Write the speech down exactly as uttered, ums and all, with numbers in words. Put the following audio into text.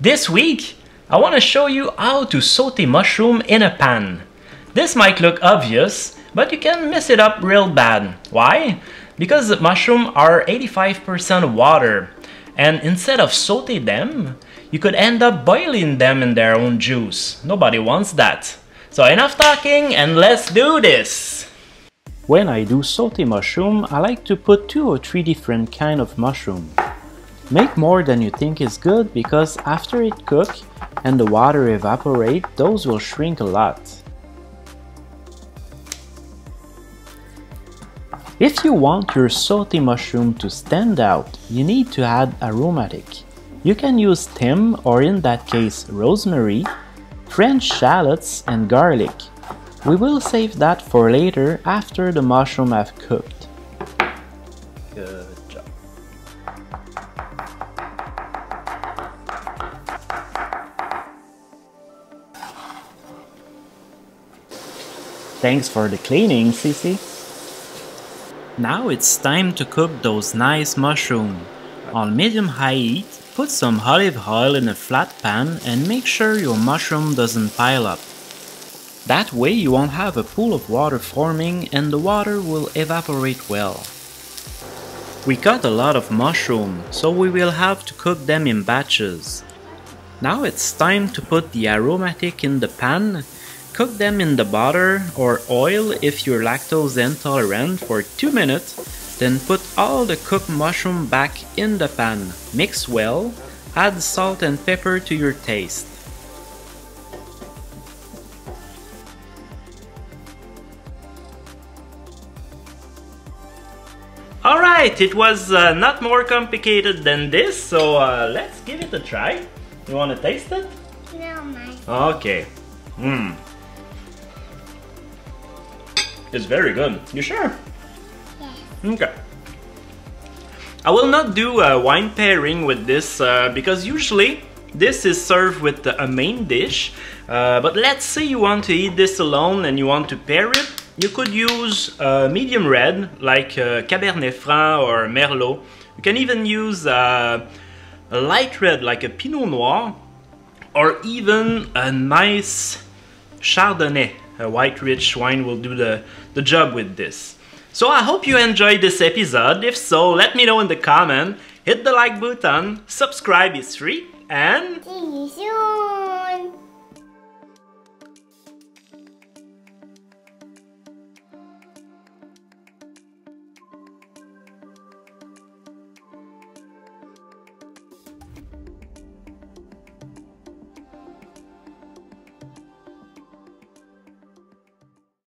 This week, I want to show you how to sauté mushroom in a pan. This might look obvious, but you can mess it up real bad. Why? Because mushrooms are eighty-five percent water, and instead of sauté them, you could end up boiling them in their own juice. Nobody wants that. So enough talking and let's do this! When I do sauté mushroom, I like to put two or three different kinds of mushroom. Make more than you think is good because after it cooks and the water evaporate, those will shrink a lot. If you want your sauté mushroom to stand out, you need to add aromatic. You can use thyme or in that case rosemary, French shallots and garlic. We will save that for later after the mushroom have cooked. Good. Thanks for the cleaning, Cece. Now it's time to cook those nice mushrooms. On medium-high heat, put some olive oil in a flat pan and make sure your mushroom doesn't pile up. That way you won't have a pool of water forming and the water will evaporate well. We got a lot of mushroom, so we will have to cook them in batches. Now it's time to put the aromatic in the pan. Cook them in the butter or oil if you're lactose intolerant for two minutes, then put all the cooked mushroom back in the pan. Mix well, add salt and pepper to your taste. Alright, it was uh, not more complicated than this, so uh, let's give it a try. You want to taste it? No, mine. Okay. Mmm. It's very good. You sure? Yeah. Okay. I will not do a wine pairing with this uh, because usually this is served with a main dish. Uh, but let's say you want to eat this alone and you want to pair it. You could use uh, medium red like uh, Cabernet Franc or Merlot. You can even use uh, a light red like a Pinot Noir or even a nice Chardonnay. A white rich wine will do the, the job with this. So I hope you enjoyed this episode. If so, let me know in the comment. Hit the like button, subscribe is free, and see you soon!